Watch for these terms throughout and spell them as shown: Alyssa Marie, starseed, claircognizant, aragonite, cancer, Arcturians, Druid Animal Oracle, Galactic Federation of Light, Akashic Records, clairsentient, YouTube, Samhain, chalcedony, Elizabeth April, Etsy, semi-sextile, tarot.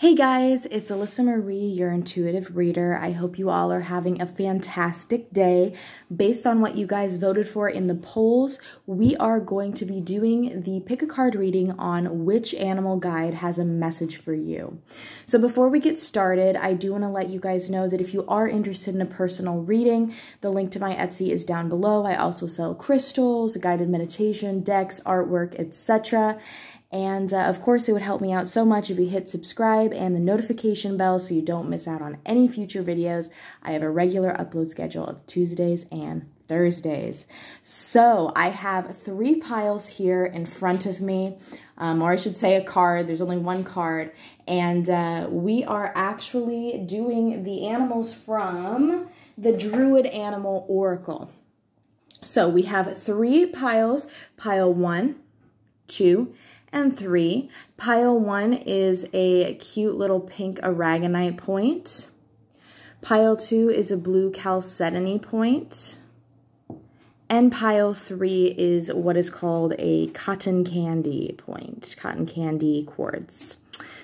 Hey guys, it's Alyssa Marie, your intuitive reader. I hope you all are having a fantastic day. Based on what you guys voted for in the polls, we are going to be doing the pick a card reading on which animal guide has a message for you. So before we get started, I do want to let you guys know that if you are interested in a personal reading, the link to my Etsy is down below. I also sell crystals, guided meditation, decks, artwork, etc. And of course, it would help me out so much if you hit subscribe and the notification bell so you don't miss out on any future videos. I have a regular upload schedule of Tuesdays and Thursdays. So I have three piles here in front of me, or I should say a card. There's only one card. And we are actually doing the animals from the Druid Animal Oracle. So we have three piles, pile 1, 2, and 3. Pile 1 is a cute little pink aragonite point. Pile 2 is a blue chalcedony point. And pile 3 is what is called a cotton candy point, cotton candy quartz.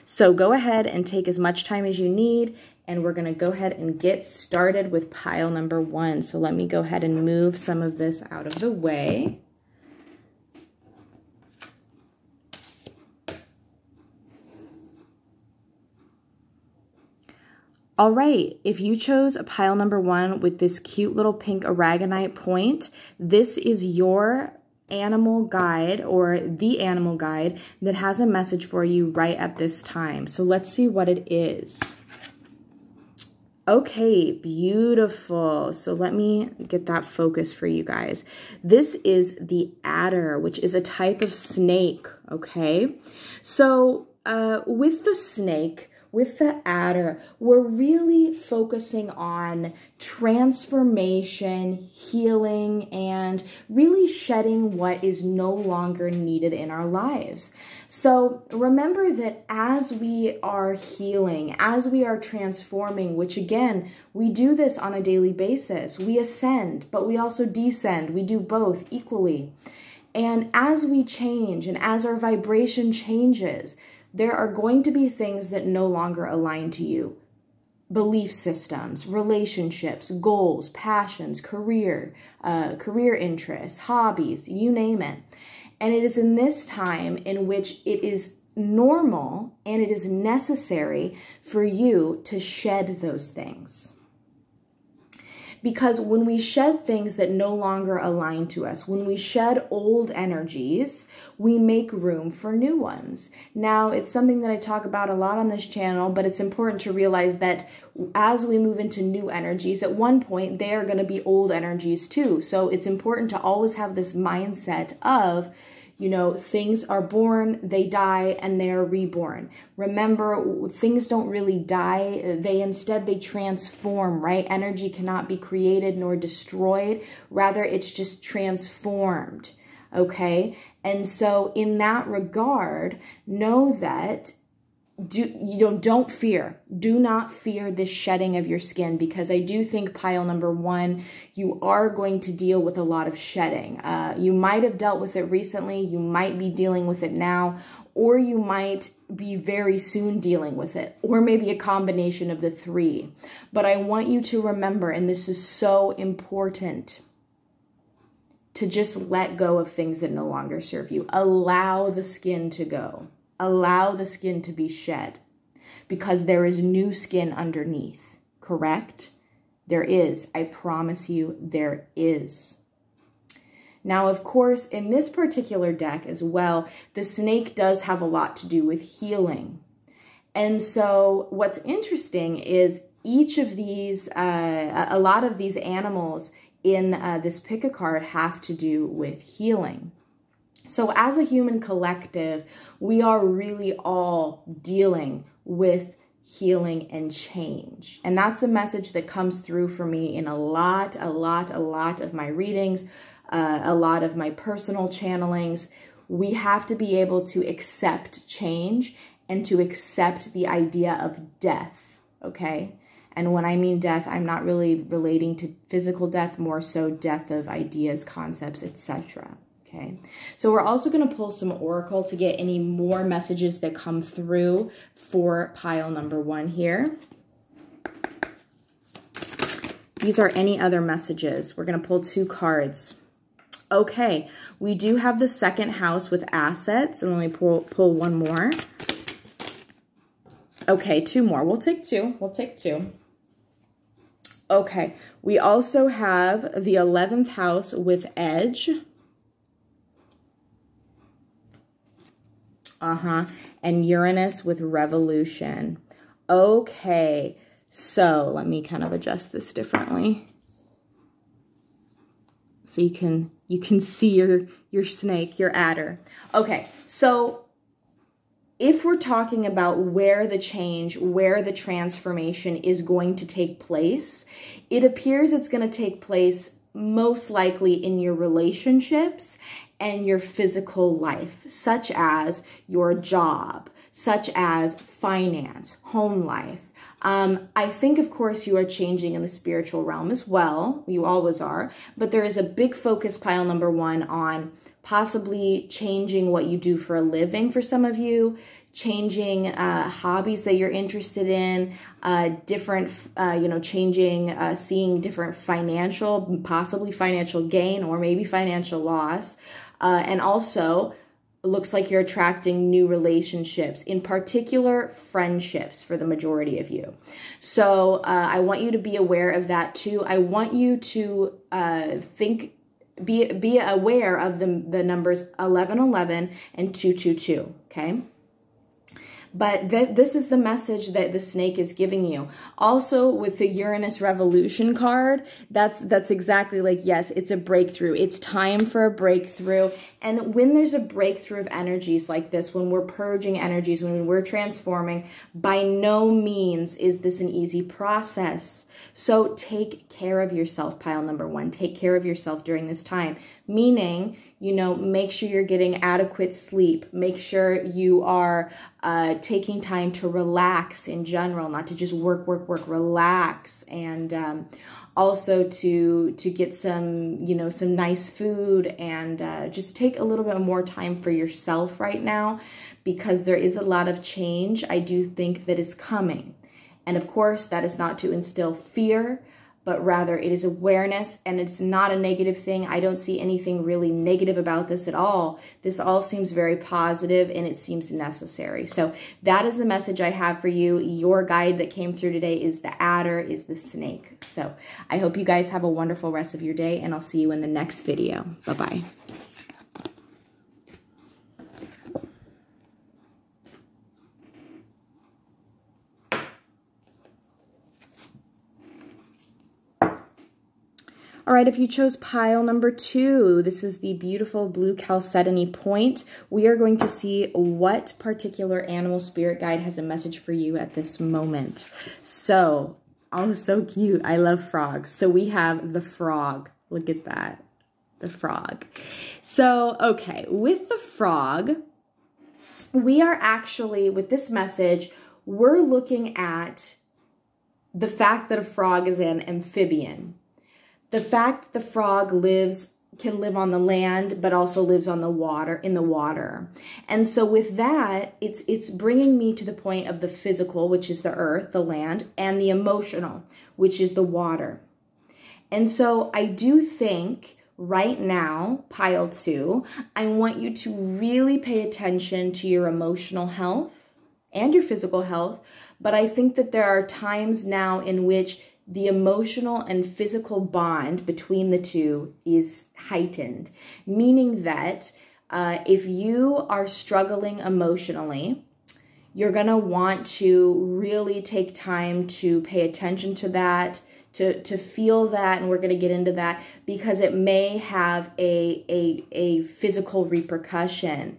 So go ahead and take as much time as you need, and we're gonna go ahead and get started with pile number 1. So let me go ahead and move some of this out of the way. All right, if you chose a pile number 1 with this cute little pink aragonite point, this is your animal guide or the animal guide that has a message for you right at this time. So let's see what it is. Okay, beautiful. So let me get that focus for you guys. This is the adder, which is a type of snake, okay? So with the snake, with the adder, we're really focusing on transformation, healing, and really shedding what is no longer needed in our lives. So remember that as we are healing, as we are transforming, which again, we do this on a daily basis. We ascend, but we also descend. We do both equally. And as we change and as our vibration changes, there are going to be things that no longer align to you. Belief systems, relationships, goals, passions, career interests, hobbies, you name it. And it is in this time in which it is normal and it is necessary for you to shed those things. Because when we shed things that no longer align to us, when we shed old energies, we make room for new ones. Now, it's something that I talk about a lot on this channel, but it's important to realize that as we move into new energies, at one point, they are going to be old energies too. So it's important to always have this mindset of, you know, things are born, they die, and they are reborn. Remember, things don't really die. Instead they transform, right? Energy cannot be created nor destroyed. Rather, it's just transformed, okay? And so in that regard, know that don't fear. Do not fear this shedding of your skin, because I do think pile number 1, you are going to deal with a lot of shedding. You might have dealt with it recently, you might be dealing with it now, or you might be very soon dealing with it, or maybe a combination of the three. But I want you to remember, and this is so important, to just let go of things that no longer serve you. Allow the skin to go. Allow the skin to be shed, because there is new skin underneath, correct? There is. I promise you, there is. Now, of course, in this particular deck as well, the snake does have a lot to do with healing. And so what's interesting is each of these, a lot of these animals in this pick-a-card have to do with healing. So as a human collective, we are really all dealing with healing and change. And that's a message that comes through for me in a lot of my readings, a lot of my personal channelings. We have to be able to accept change and to accept the idea of death, okay? And when I mean death, I'm not really relating to physical death, more so death of ideas, concepts, etc. Okay, so we're also going to pull some Oracle to get any more messages that come through for pile number one here. These are any other messages. We're going to pull two cards. Okay, we do have the second house with assets. And let me pull one more. Okay, two more. We'll take two. We'll take two. Okay, we also have the 11th house with edge. And Uranus with revolution. Okay, so let me kind of adjust this differently. So you can see your snake, your adder. Okay, so if we're talking about where the change, where the transformation is going to take place, it appears it's going to take place most likely in your relationships and your physical life, such as your job, such as finance, home life. I think, of course, you are changing in the spiritual realm as well. You always are. But there is a big focus, pile number one, on possibly changing what you do for a living for some of you, changing hobbies that you're interested in, seeing different financial, possibly financial gain or maybe financial loss. And also, it looks like you're attracting new relationships, in particular friendships for the majority of you. So I want you to be aware of that too. I want you to be aware of the numbers 1111 and 222, okay? But this is the message that the snake is giving you. Also, with the Uranus revolution card, that's exactly like, yes, it's a breakthrough. It's time for a breakthrough. And when there's a breakthrough of energies like this, when we're purging energies, when we're transforming, by no means is this an easy process. So take care of yourself, pile number one. Take care of yourself during this time, meaning, you know, make sure you're getting adequate sleep. Make sure you are taking time to relax in general, not to just work, work, work, relax. And also to get some, you know, some nice food and just take a little bit more time for yourself right now, because there is a lot of change, I do think, that is coming. And of course, that is not to instill fear, but rather it is awareness, and it's not a negative thing. I don't see anything really negative about this at all. This all seems very positive, and it seems necessary. So that is the message I have for you. Your guide that came through today is the adder, is the snake. So I hope you guys have a wonderful rest of your day, and I'll see you in the next video. Bye-bye. All right, if you chose pile number two, this is the beautiful blue chalcedony point. We are going to see what particular animal spirit guide has a message for you at this moment. So, oh, so cute. I love frogs. So we have the frog. Look at that, the frog. So, okay, with the frog, we are actually, with this message, we're looking at the fact that a frog is an amphibian. The fact that the frog can live on the land, but also lives on the water, in the water. And so with that, it's bringing me to the point of the physical, which is the earth, the land, and the emotional, which is the water. And so I do think right now, pile two, I want you to really pay attention to your emotional health and your physical health. But I think that there are times now in which the emotional and physical bond between the two is heightened, meaning that if you are struggling emotionally, you're going to want to really take time to pay attention to that, to feel that, and we're going to get into that because it may have a physical repercussion.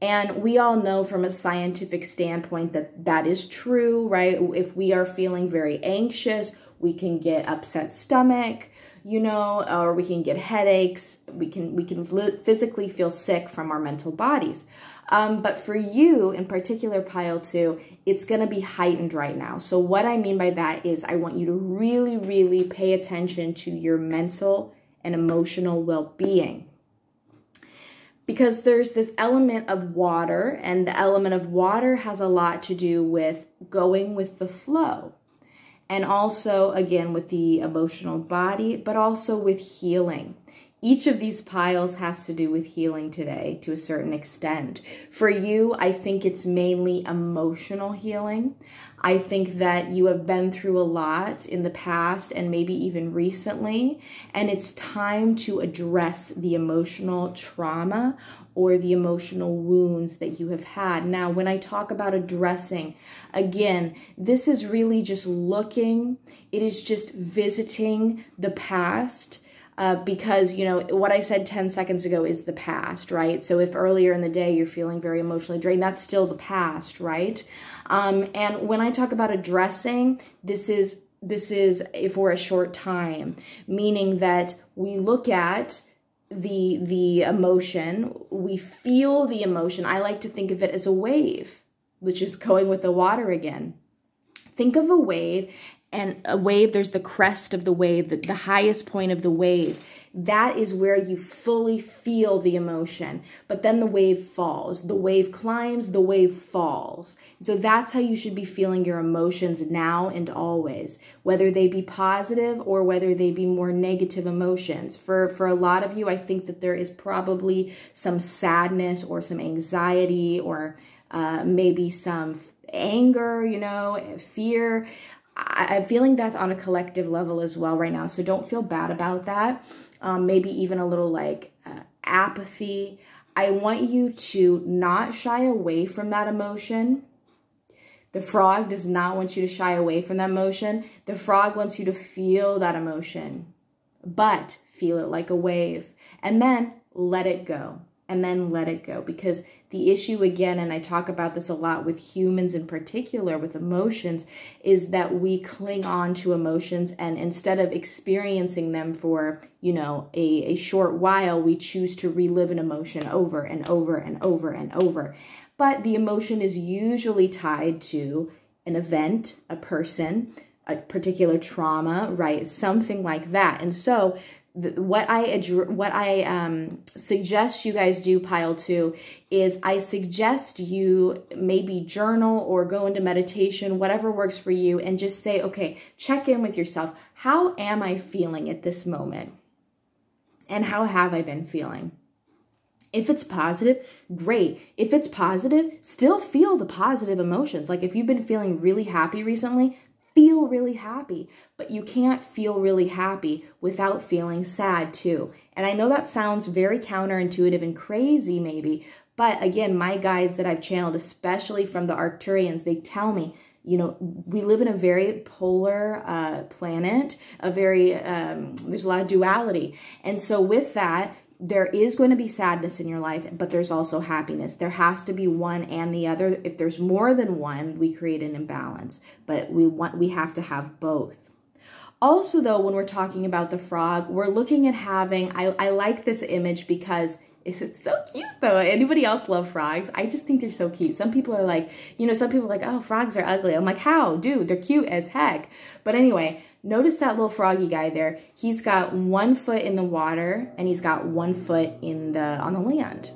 And we all know from a scientific standpoint that that is true, right? If we are feeling very anxious, we can get upset stomach, you know, or we can get headaches. We can physically feel sick from our mental bodies. But for you, in particular, pile two, it's going to be heightened right now. So what I mean by that is I want you to really, really pay attention to your mental and emotional well-being. because there's this element of water, and the element of water has a lot to do with going with the flow. And also, again, with the emotional body, but also with healing. Each of these piles has to do with healing today to a certain extent. For you, I think it's mainly emotional healing. I think that you have been through a lot in the past and maybe even recently, and it's time to address the emotional trauma or the emotional wounds that you have had. Now, when I talk about addressing, again, this is really just looking. It is just visiting the past. Because, you know, what I said 10 seconds ago is the past, right? So if earlier in the day you're feeling very emotionally drained, that's still the past, right? And when I talk about addressing, this is for a short time, meaning that we look at the emotion, we feel the emotion. I like to think of it as a wave, which is going with the water again. Think of a wave. And a wave, there's the crest of the wave, the highest point of the wave. That is where you fully feel the emotion. But then the wave falls. The wave climbs, the wave falls. So that's how you should be feeling your emotions now and always, whether they be positive or whether they be more negative emotions. For a lot of you, I think that there is probably some sadness or some anxiety or maybe some anger, you know, fear. I'm feeling that on a collective level as well right now, so don't feel bad about that. Maybe even a little like apathy. I want you to not shy away from that emotion. The frog does not want you to shy away from that emotion. The frog wants you to feel that emotion, but feel it like a wave, and then let it go. And then let it go, because the issue again, and I talk about this a lot with humans in particular, with emotions, is that we cling on to emotions, and instead of experiencing them for, you know, a short while, we choose to relive an emotion over and over and over and over. But the emotion is usually tied to an event, a person, a particular trauma, right? Something like that. And so what I suggest you guys do, pile two, is I suggest you maybe journal or go into meditation, whatever works for you, and just say, okay, check in with yourself. How am I feeling at this moment? And how have I been feeling? If it's positive, great. If it's positive, still feel the positive emotions. Like if you've been feeling really happy recently, feel really happy, but you can't feel really happy without feeling sad too. And I know that sounds very counterintuitive and crazy maybe, but again, my guides that I've channeled, especially from the Arcturians, they tell me, you know, we live in a very polar planet, there's a lot of duality. And so with that, there is going to be sadness in your life, but there's also happiness. There has to be one and the other. If there's more than one, we create an imbalance, but we have to have both. Also, though, when we're talking about the frog, we're looking at having, I like this image because it's so cute though. Anybody else love frogs? I just think they're so cute. Some people are like, you know, some people are like, oh, frogs are ugly. I'm like, how? Dude, they're cute as heck. But anyway, notice that little froggy guy there. He's got one foot in the water and he's got one foot on the land.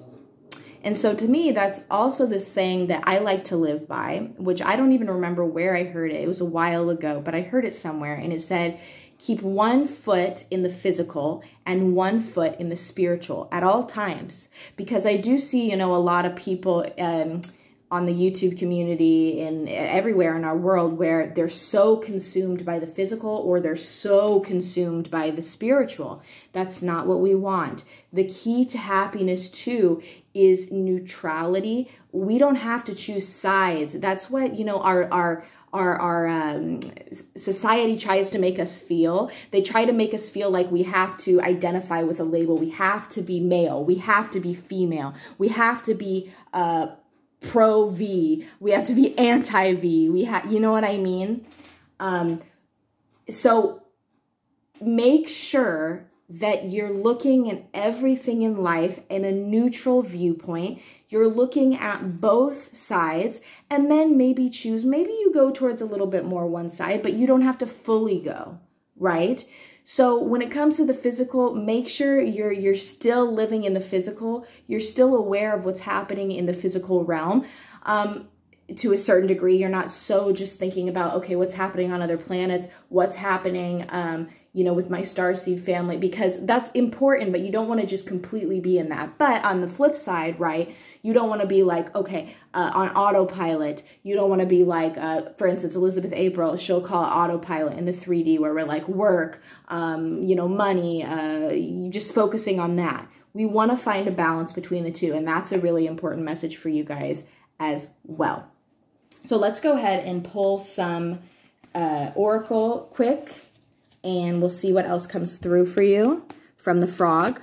And so to me, that's also the saying that I like to live by, which I don't even remember where I heard it. It was a while ago, but I heard it somewhere, and it said, keep one foot in the physical and one foot in the spiritual at all times. Because I do see, you know, a lot of people on the YouTube community and everywhere in our world where they're so consumed by the physical or they're so consumed by the spiritual. That's not what we want. The key to happiness too is neutrality. We don't have to choose sides. That's what, you know, our society tries to make us feel. They try to make us feel like we have to identify with a label. We have to be male. We have to be female. We have to be pro-V. We have to be anti-V. You know what I mean? So make sure that you're looking at everything in life in a neutral viewpoint. You're looking at both sides, and then maybe choose, maybe you go towards a little bit more one side, but you don't have to fully go, right? So when it comes to the physical, make sure you're still living in the physical. You're still aware of what's happening in the physical realm. To a certain degree, you're not so just thinking about, okay, what's happening on other planets, what's happening, you know, with my starseed family, because that's important, but you don't want to just completely be in that. But on the flip side, right, you don't want to be like, okay, on autopilot. You don't want to be like, for instance, Elizabeth April, she'll call autopilot in the 3D, where we're like work, you know, money, just focusing on that. We want to find a balance between the two, and that's a really important message for you guys as well. So let's go ahead and pull some Oracle quick, and we'll see what else comes through for you from the frog.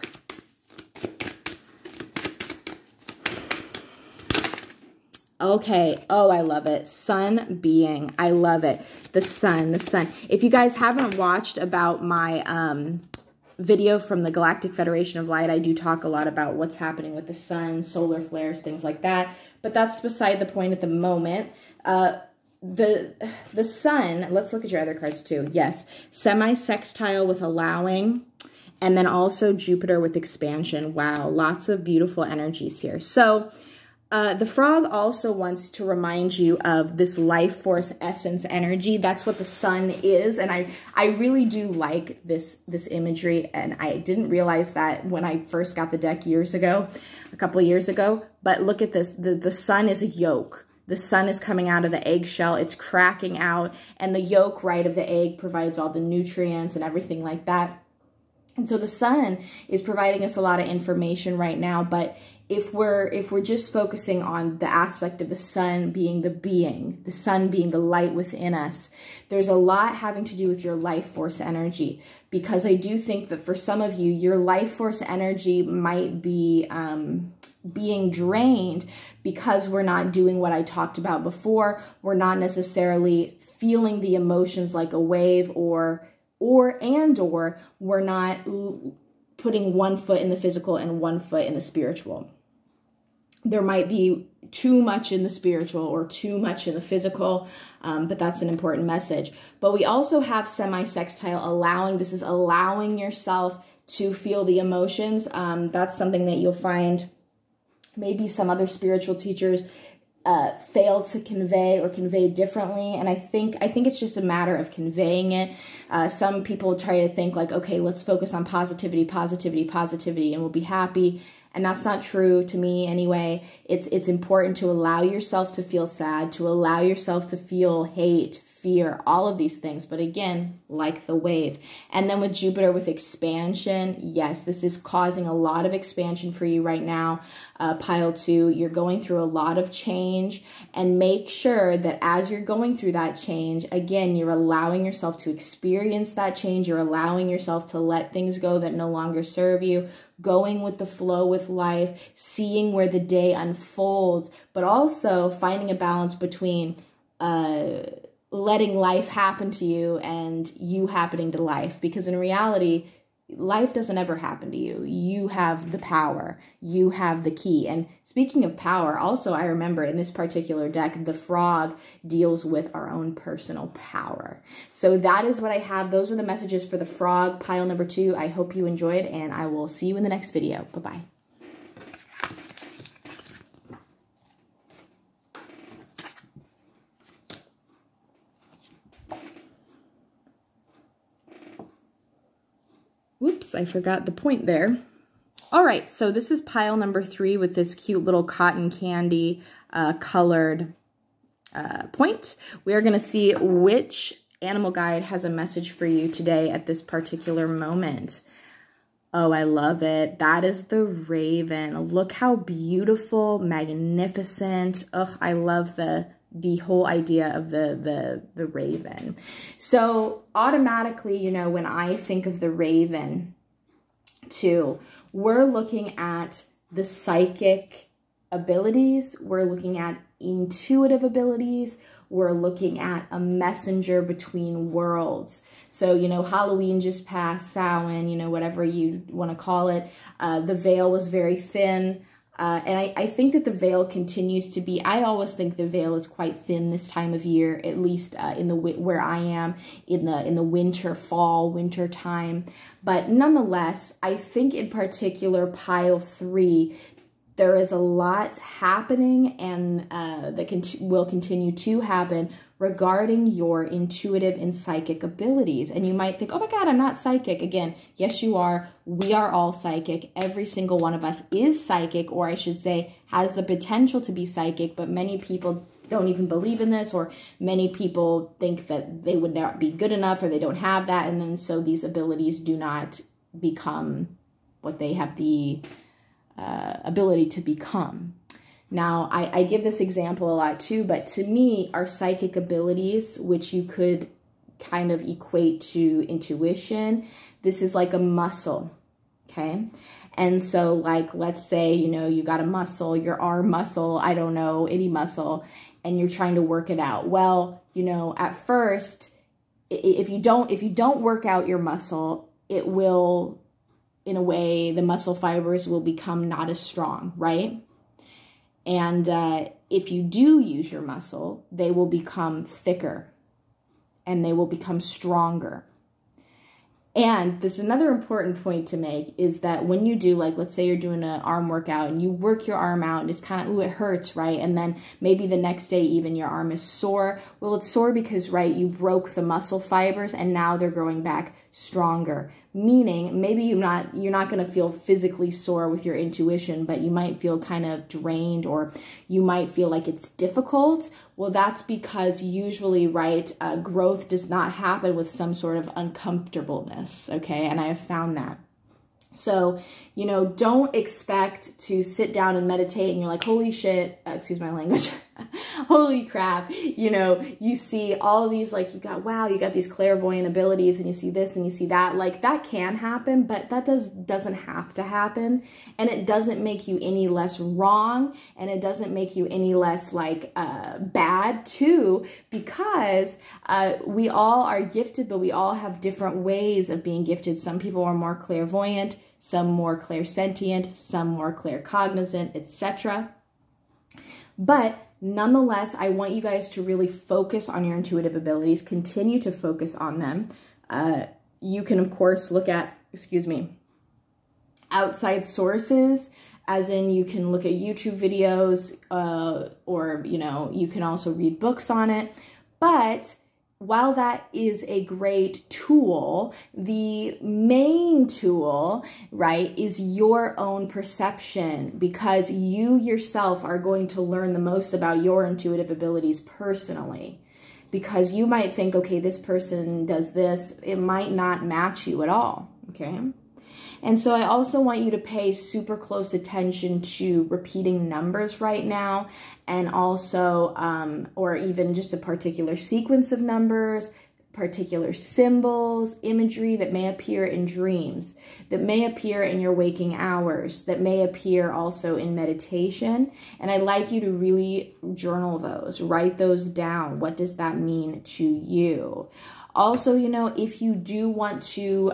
Okay, oh, I love it. Sun being, I love it. The sun, the sun. If you guys haven't watched about my video from the Galactic Federation of Light, I do talk a lot about what's happening with the sun, solar flares, things like that, but that's beside the point at the moment. The sun, let's look at your other cards too. Yes, semi-sextile with allowing, and then also Jupiter with expansion. Wow, lots of beautiful energies here. So the frog also wants to remind you of this life force essence energy. That's what the sun is, and I really do like this imagery, and I didn't realize that when I first got the deck years ago, a couple of years ago, but look at this. The sun is a yolk. The sun is coming out of the eggshell, it's cracking out, and the yolk, right, of the egg provides all the nutrients and everything like that. And so the sun is providing us a lot of information right now, but if we're just focusing on the aspect of the sun being the being, the sun being the light within us, there's a lot having to do with your life force energy, because I do think that for some of you, your life force energy might be being drained because we're not doing what I talked about before. We're not necessarily feeling the emotions like a wave, or we're not putting one foot in the physical and one foot in the spiritual. There might be too much in the spiritual or too much in the physical, but that's an important message. But we also have semi-sextile allowing. This is allowing yourself to feel the emotions. That's something that you'll find maybe some other spiritual teachers fail to convey, or convey differently. And I think it's just a matter of conveying it. Some people try to think like, okay, let's focus on positivity, positivity, positivity, and we'll be happy. And that's not true to me anyway. It's important to allow yourself to feel sad, to allow yourself to feel hate, fear, all of these things. But again, like the wave. And then with Jupiter with expansion, yes, this is causing a lot of expansion for you right now. Pile 2, you're going through a lot of change, and make sure that as you're going through that change, again, you're allowing yourself to experience that change. You're allowing yourself to let things go that no longer serve you, going with the flow with life, seeing where the day unfolds, but also finding a balance between letting life happen to you and you happening to life, because in reality, life doesn't ever happen to you. You have the power. You have the key. And speaking of power, also I remember in this particular deck, the frog deals with our own personal power. So that is what I have. Those are the messages for the frog, pile number 2. I hope you enjoyed, and I will see you in the next video. Bye-bye. Oops, I forgot the point there. All right, so this is pile number 3 with this cute little cotton candy colored point. We are going to see which animal guide has a message for you today at this particular moment. Oh, I love it. That is the raven. Look how beautiful, magnificent. Ugh, I love the whole idea of the raven. So automatically, you know, when I think of the raven too, we're looking at the psychic abilities, we're looking at intuitive abilities, we're looking at a messenger between worlds. So, you know, Halloween just passed, Samhain, you know, whatever you want to call it, the veil was very thin. And I think that the veil continues to be, I always think the veil is quite thin this time of year, at least in the where I am in the winter, fall, winter time. But nonetheless, I think in particular pile 3, there is a lot happening and that will continue to happen regarding your intuitive and psychic abilities. And you might think, oh my God, I'm not psychic. Again, yes, you are. We are all psychic. Every single one of us is psychic, or I should say has the potential to be psychic, but many people don't even believe in this, or many people think that they would not be good enough or they don't have that. And then so these abilities do not become what they have the ability to become. Now, I give this example a lot too, but to me, our psychic abilities, which you could kind of equate to intuition, this is like a muscle, okay? And so, like, let's say, you know, you got a muscle, your arm muscle, I don't know, any muscle, and you're trying to work it out. Well, you know, at first, if you don't work out your muscle, it will, in a way, the muscle fibers will become not as strong, right? And if you do use your muscle, they will become thicker and they will become stronger. And this is another important point to make, is that when you do, like, let's say you're doing an arm workout and you work your arm out and it's kind of, ooh, it hurts, right? And then maybe the next day even your arm is sore. Well, it's sore because, right, you broke the muscle fibers and now they're growing back stronger. Meaning maybe you're not going to feel physically sore with your intuition, but you might feel kind of drained, or you might feel like it's difficult. Well, that's because usually, right, growth does not happen with some sort of uncomfortableness, okay? And I have found that. So, you know, don't expect to sit down and meditate and you're like, holy shit, excuse my language, holy crap, you know, you see all of these, like, you got, wow, you got these clairvoyant abilities and you see this and you see that. Like, that can happen, but that doesn't have to happen. And it doesn't make you any less wrong, and it doesn't make you any less, like, bad too, because we all are gifted, but we all have different ways of being gifted. Some people are more clairvoyant, some more clairsentient, some more claircognizant, etc. But nonetheless, I want you guys to really focus on your intuitive abilities, continue to focus on them. You can, of course, look at, excuse me, outside sources, as in you can look at YouTube videos, or, you know, you can also read books on it. But while that is a great tool, the main tool, right, is your own perception, because you yourself are going to learn the most about your intuitive abilities personally. Because you might think, okay, this person does this, it might not match you at all, okay? And so I also want you to pay super close attention to repeating numbers right now, and also, or even just a particular sequence of numbers, particular symbols, imagery that may appear in dreams, that may appear in your waking hours, that may appear also in meditation. And I'd like you to really journal those, write those down. What does that mean to you? Also, you know, if you do want to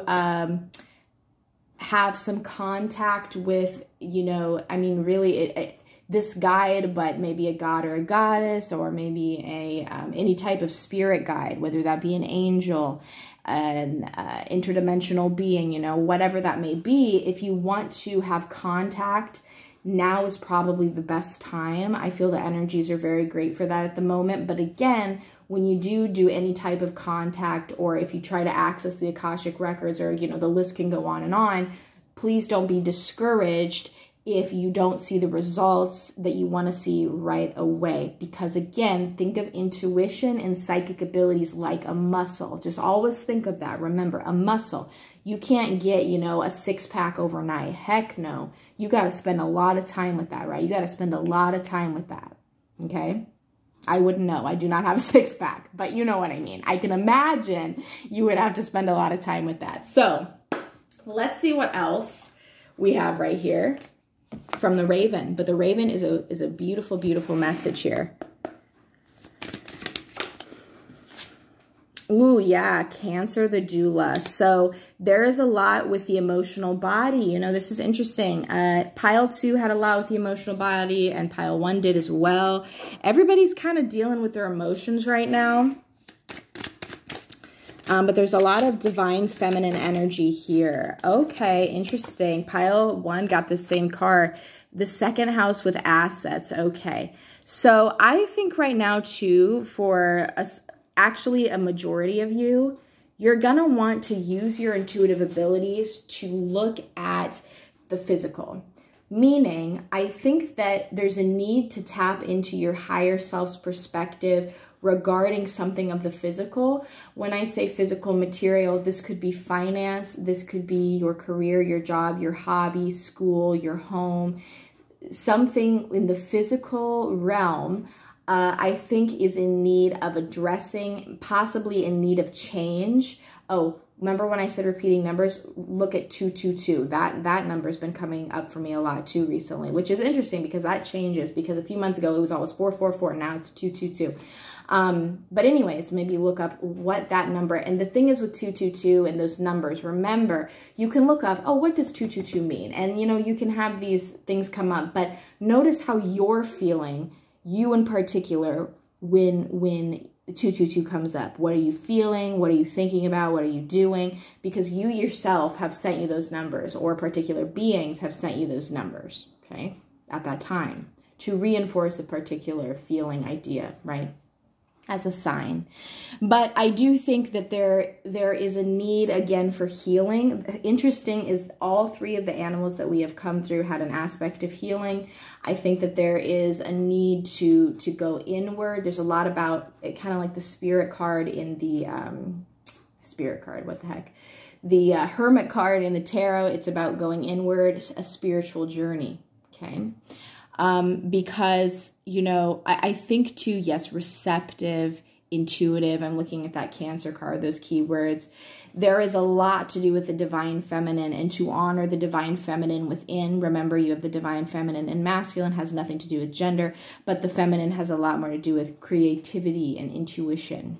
have some contact with, you know, I mean, really this guide, but maybe a god or a goddess, or maybe a any type of spirit guide, whether that be an angel, an interdimensional being, you know, whatever that may be. If you want to have contact, now is probably the best time. I feel the energies are very great for that at the moment. But again, when you do any type of contact, or if you try to access the Akashic Records, or, you know, the list can go on and on, please don't be discouraged if you don't see the results that you want to see right away. Because again, think of intuition and psychic abilities like a muscle. Just always think of that. Remember, a muscle. You can't get, you know, a six-pack overnight. Heck no. You got to spend a lot of time with that, right? You got to spend a lot of time with that, okay? I wouldn't know. I do not have a six-pack, but you know what I mean. I can imagine you would have to spend a lot of time with that. So let's see what else we have right here from the Raven. But the Raven is a beautiful, beautiful message here. Ooh, yeah, Cancer, the doula. So there is a lot with the emotional body. You know, this is interesting. Pile 2 had a lot with the emotional body, and pile 1 did as well. Everybody's kind of dealing with their emotions right now. But there's a lot of divine feminine energy here. Okay, interesting. Pile 1 got the same card. The second house with assets. Okay. So I think right now, too, for us, actually a majority of you, you're going to want to use your intuitive abilities to look at the physical. Meaning, I think that there's a need to tap into your higher self's perspective regarding something of the physical. When I say physical material, this could be finance, this could be your career, your job, your hobby, school, your home. Something in the physical realm, I think, is in need of addressing, possibly in need of change. Oh, remember when I said repeating numbers? Look at 222. That number's been coming up for me a lot too recently, which is interesting because that changes, because a few months ago it was always 444, now it's 222. But anyways, maybe look up what that number, and the thing is with 222 and those numbers, remember, you can look up, oh, what does 222 mean? And you know, you can have these things come up, but notice how you're feeling, you in particular, when 222 comes up. What are you feeling? What are you thinking about? What are you doing? Because you yourself have sent you those numbers, or particular beings have sent you those numbers, okay, at that time to reinforce a particular feeling, idea, right, as a sign. But I do think that there is a need, again, for healing. Interesting is all three of the animals that we have come through had an aspect of healing. I think that there is a need to go inward. There's a lot about it, kind of like the spirit card in the spirit card, what the heck, the hermit card in the tarot. It's about going inward, a spiritual journey, okay? Because, you know, I think too, yes, receptive, intuitive. I'm looking at that Cancer card, those keywords. There is a lot to do with the divine feminine, and to honor the divine feminine within. Remember, you have the divine feminine and masculine, has nothing to do with gender, but the feminine has a lot more to do with creativity and intuition.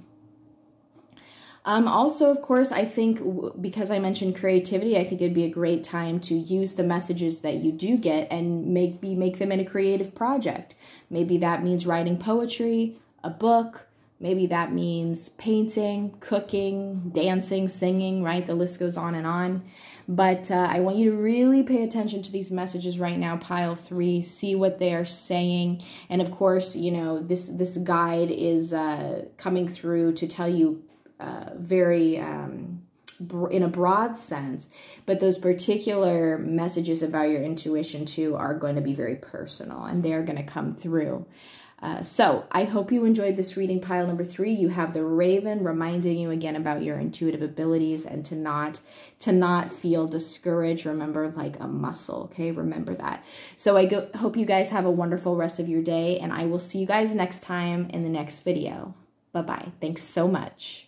Also, of course, I think because I mentioned creativity, I think it'd be a great time to use the messages that you do get and make them in a creative project. Maybe that means writing poetry, a book. Maybe that means painting, cooking, dancing, singing, right? The list goes on and on. But I want you to really pay attention to these messages right now, pile 3, see what they are saying. And of course, you know, this guide is coming through to tell you very in a broad sense, but those particular messages about your intuition too are going to be very personal, and they're going to come through. So I hope you enjoyed this reading, pile number 3. You have the Raven reminding you again about your intuitive abilities and to not feel discouraged. Remember, like a muscle, okay? Remember that. So hope you guys have a wonderful rest of your day, and I will see you guys next time in the next video. Bye-bye. Thanks so much.